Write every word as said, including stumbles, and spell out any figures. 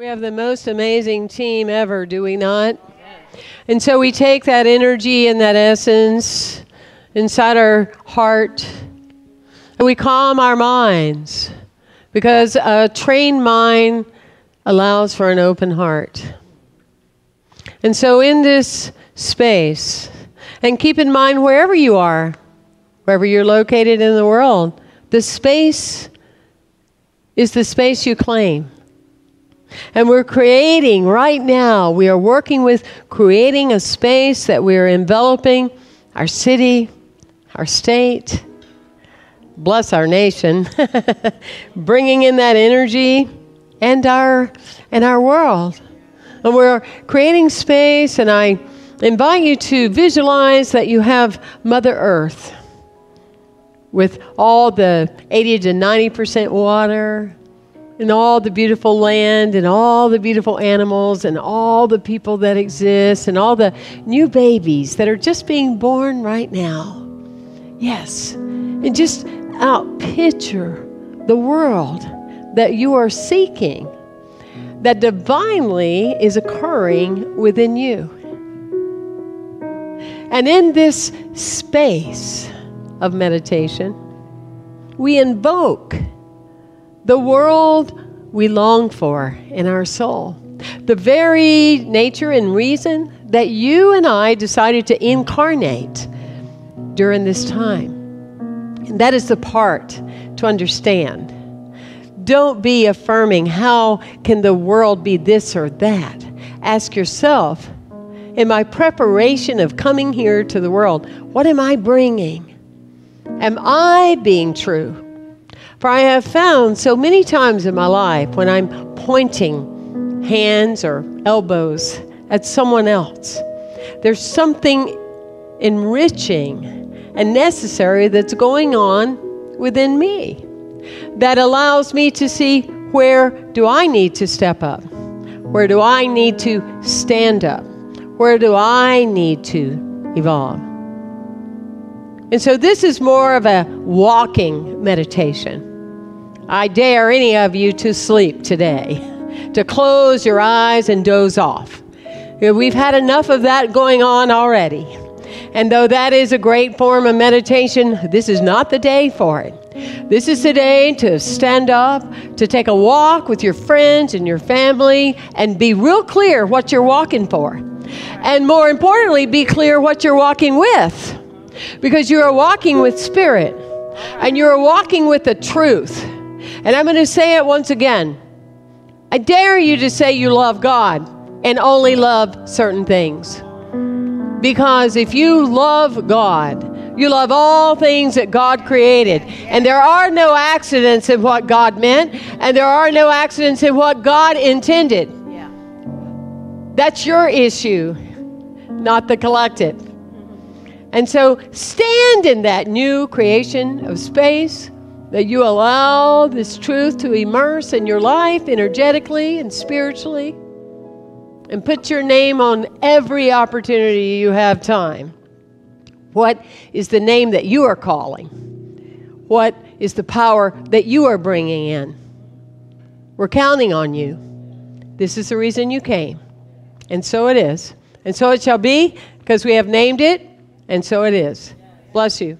We have the most amazing team ever, do we not? Yes. And so we take that energy and that essence inside our heart, and we calm our minds, because a trained mind allows for an open heart. And so in this space, and keep in mind wherever you are, wherever you're located in the world, the space is the space you claim. And we're creating right now, we are working with creating a space that we are enveloping our city, our state, bless our nation, bringing in that energy and our, and our world. And we're creating space, and I invite you to visualize that you have Mother Earth with all the eighty to ninety percent water, and all the beautiful land, and all the beautiful animals, and all the people that exist, and all the new babies that are just being born right now. Yes, and just out picture the world that you are seeking, that divinely is occurring within you. And in this space of meditation, we invoke the world we long for in our soul. The very nature and reason that you and I decided to incarnate during this time. And that is the part to understand. Don't be affirming, how can the world be this or that? Ask yourself, in my preparation of coming here to the world, what am I bringing? Am I being true? For I have found so many times in my life when I'm pointing hands or elbows at someone else, there's something enriching and necessary that's going on within me that allows me to see, where do I need to step up? Where do I need to stand up? Where do I need to evolve? And so this is more of a walking meditation. I dare any of you to sleep today, to close your eyes and doze off. We've had enough of that going on already. And though that is a great form of meditation, this is not the day for it. This is the day to stand up, to take a walk with your friends and your family, and be real clear what you're walking for. And more importantly, be clear what you're walking with. Because you are walking with spirit, and you are walking with the truth. And I'm going to say it once again. I dare you to say you love God and only love certain things. Because if you love God, you love all things that God created. And there are no accidents in what God meant, and there are no accidents in what God intended. Yeah. That's your issue, not the collective. And so stand in that new creation of space, that you allow this truth to immerse in your life energetically and spiritually, and put your name on every opportunity you have time. What is the name that you are calling? What is the power that you are bringing in? We're counting on you. This is the reason you came. And so it is. And so it shall be, because we have named it. And so it is. Bless you.